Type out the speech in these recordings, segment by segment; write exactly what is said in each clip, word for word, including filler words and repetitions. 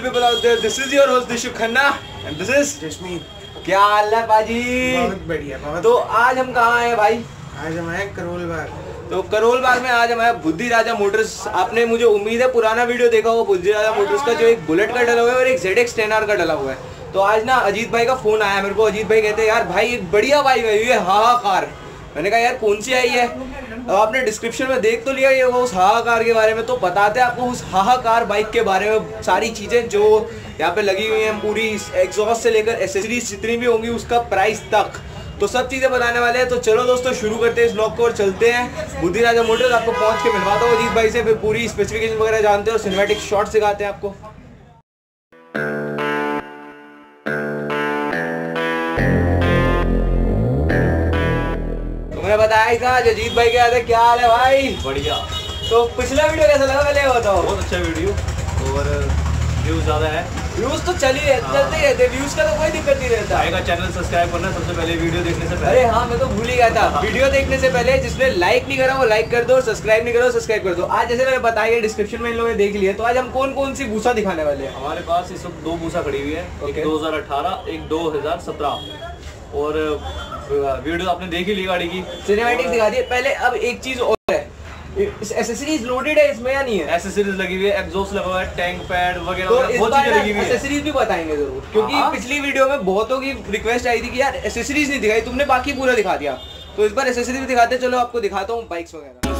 beautiful people out there. This is your host Dishu Khanna and this is Jashmeen. क्या हाल है भाजी? बहुत बढ़िया बहुत। तो आज हम कहाँ आए भाई? आज हम आए करोल बाग। तो करोल बाग में आज हमारे बुद्धिराजा मोटर्स, आपने मुझे उम्मीद है पुराना वीडियो देखा होगा बुद्धिराजा मोटर्स का, जो एक बुलेट का डला हुआ है और एक ज़ेड एक्स टेन आर का डला हुआ है। तो आज ना अजीत भाई का फोन आया मेरे को। अजीत भाई कहते हैं यार भाई एक बढ़िया बाइक आई हुई है हाहाकार। मैंने कहा यार कौन सी आई है? अब आपने डिस्क्रिप्शन में देख तो लिया ये वो उस हाहाकार के बारे में, तो बताते हैं आपको उस हाहाकार बाइक के बारे में सारी चीज़ें जो यहाँ पे लगी हुई हैं, पूरी एग्जॉस्ट से लेकर एसेसरीज जितनी भी होंगी उसका प्राइस तक, तो सब चीज़ें बताने वाले हैं। तो चलो दोस्तों शुरू करते हैं इस ब्लॉग को और चलते हैं बुद्धिराजा मोटर्स। आपको पहुँच के मिलवाता हूँ अजीत भाई से, फिर पूरी स्पेसिफिकेशन वगैरह जानते हैं और सिनेमैटिक शॉट सिखाते हैं आपको। बताया अजीत भाई के आते। क्या हाल है भाई? बढ़िया। तो पिछला वीडियो कैसा लगा पहले बताओ? बहुत अच्छा वीडियो और व्यूज ज़्यादा है। व्यूज तो चल ही चलते रहते, व्यूज का तो कोई दिक्कत नहीं रहता। आएगा चैनल सब्सक्राइब करना सबसे पहले वीडियो देखने से पहले। अरे हाँ मैं तो भूल ही गया था, वीडियो देखने से पहले जिसने लाइक नहीं करा वो लाइक कर दो और सब्सक्राइब नहीं करो सब्सक्राइब कर दो। आज जैसे मैंने बताया डिस्क्रिप्शन में इन लोगों ने देख लिया। तो आज हम कौन कौन सी भूसा दिखाने वाले हैं? हमारे पास इस वक्त दो भूसा खड़ी हुई है, दो हजार अठारह एक दो हजार सत्रह और वीडियो आपने देखी ली गाड़ी की, सिनेमैटिक दिखा दी पहले। अब एक चीज और है, एसेसरीज लोडेड है इसमें या नहीं है? एसेसरीज लगी हुई है, एग्जॉस्ट लगा हुआ है, टैंक पैड वगैरह बहुत चीजें लगी हुई है। एसेसरीज भी बताएंगे जरूर, क्योंकि पिछली वीडियो में बहुतों की रिक्वेस्ट आई थी कि यार एसेसरीज नहीं दिखाई तुमने, बाकी पूरा दिखा दिया। तो इस बार एसेसरीज भी दिखाते हैं। चलो आपको दिखाता हूँ बाइक्स वगैरह।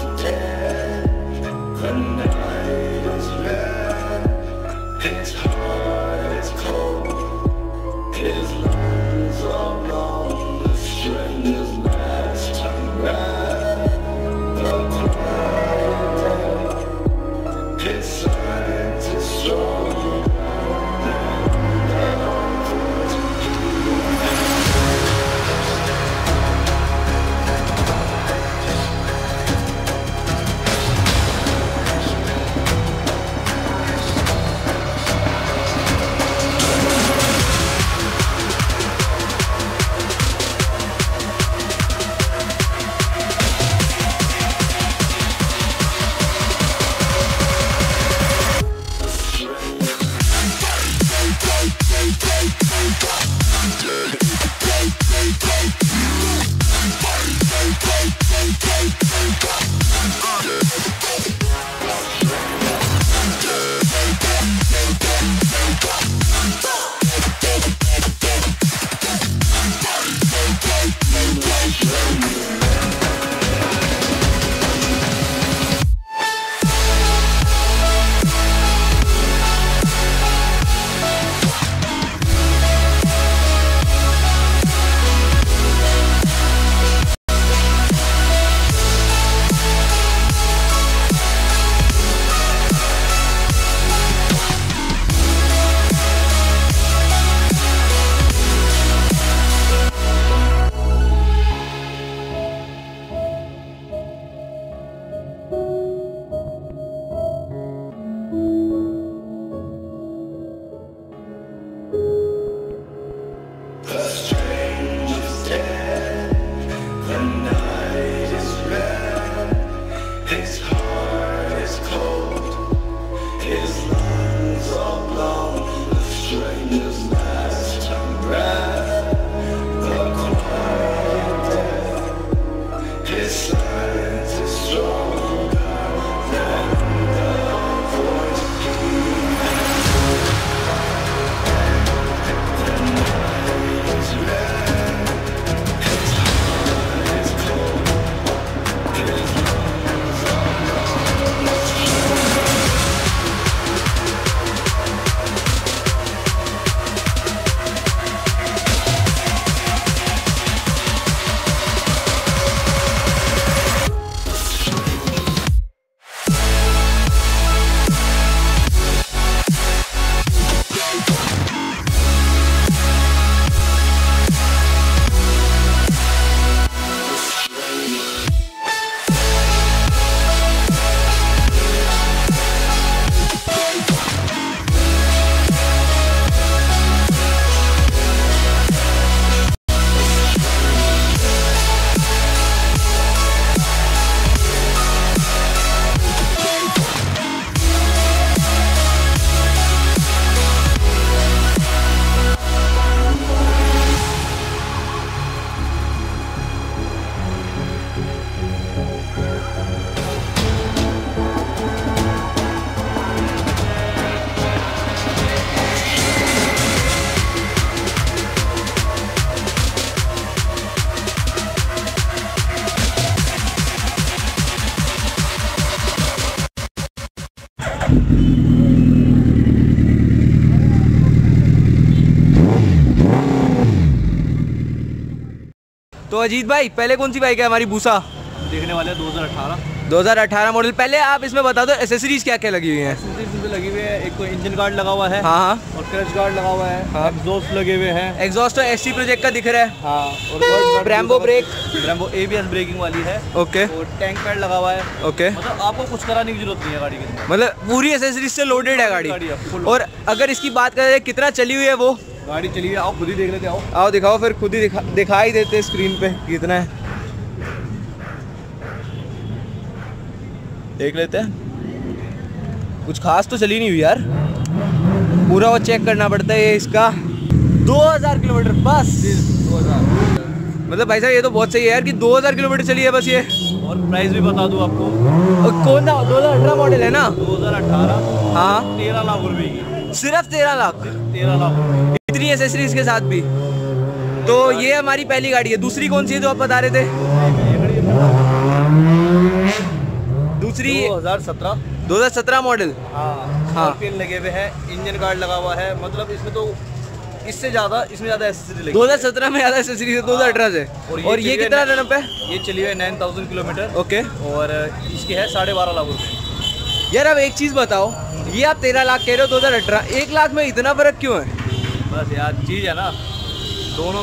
तो अजीत भाई पहले कौन सी बाइक है हमारी भूसा देखने वाले? दो हज़ार अठारह मॉडल। पहले आप इसमें बता दो एक्सेसरीज क्या क्या लगी हुई हैं? एक्सेसरीज में लगी हुई है, एक इंजन गार्ड लगा हुआ है, हाँ, और क्रैश गार्ड लगा हुआ है, हाँ, एग्जॉस्ट लगे हुए हैं, एग्जॉस्ट एसटी प्रोजेक्ट का दिख रहा है, हाँ, और Brembo brake, Brembo ABS braking वाली है, ओके, और टैंक पैड लगा हुआ है, ओके, मतलब आपको कुछ कराने की जरूरत नहीं है गाड़ी के, मतलब पूरी एक्सेसरीज से लोडेड है गाड़ी। और अगर इसकी बात करें जाए कितना चली हुई है वो गाड़ी? चली हुई आप खुद ही देख लेते, आओ आओ दिखाओ, फिर खुद ही दिखा ही देते स्क्रीन पे कितना है, देख लेते हैं। कुछ खास तो चली नहीं हुई यार, पूरा वो चेक करना पड़ता है इसका। दो हज़ार किलोमीटर बस, दो हज़ार। मतलब भाई साहब ये तो बहुत सही है यार कि दो हज़ार किलोमीटर चली है बस ये। और प्राइस भी बता दूं आपको, और कौन सा दो हज़ार अठारह मॉडल है ना? दो हज़ार अठारह, हाँ, तेरह लाख रुपए की, सिर्फ तेरह लाख, तेरह लाख इतनी एक्सेसरीज के साथ भी। तो ये हमारी पहली गाड़ी है। दूसरी कौन सी है जो आप बता रहे थे? दूसरी दो हज़ार सत्रह, दो हज़ार सत्ररह मॉडल, हाँ, हाँ, पिन लगे हुए हैं, इंजन गार्ड लगा हुआ है, मतलब इसमें तो इससे ज्यादा इसमें ज्यादा एक्सेसरी लगी। दो हज़ार सत्रह में ज्यादा एक्सेसरी है दो हज़ार अठारह से। और ये, और ये कितना रनअप है? ये चली हुई है नौ हज़ार किलोमीटर, ओके, और इसके है साढ़े बारह लाख रुपए। यार अब एक चीज बताओ, ये आप तेरह लाख कह रहे हो दो हज़ार अठारह, एक लाख में इतना फर्क क्यों है? बस यार चीज है ना, दोनों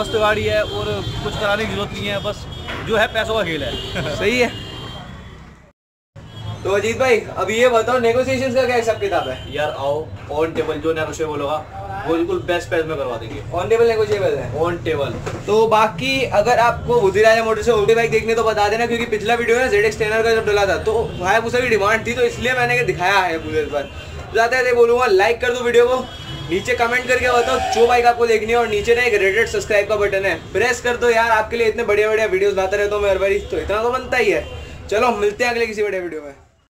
मस्त गाड़ी है और कुछ कराने की जरूरत नहीं है, बस जो है पैसों का खेल है। सही है। तो अजीत भाई अब ये बताओ नेगोशिएशंस का क्या हिसाब किताब है? यार आओ, ऑन टेबल जो नेगोशिएबल होगा वो बिल्कुल बेस्ट प्राइस में करवा देंगे। ऑन टेबल नेगोशिएबल है? On table. तो बाकी अगर आपको बुधिराजा मोटर से ओल्ड बाइक देखने तो बता देना, क्योंकि पिछला वीडियो है ज़ेड एक्स टेन आर का जब डला था तो हायाबुसा की डिमांड थी, तो इसलिए मैंने दिखाया है बुलेट पर। जाते हैं बोलूँगा लाइक कर दो वीडियो को, नीचे कमेंट करके बताओ जो बाइक आपको देखनी है, और नीचे ना एक रेडेड सब्सक्राइब का बटन है, प्रेस कर दो यार। आपके लिए इतने बढ़िया बढ़िया वीडियोज़ लाता रहता हूँ मैं हर बारी, तो इतना तो बनता ही है। चलो मिलते हैं अगले किसी बड़े वीडियो में।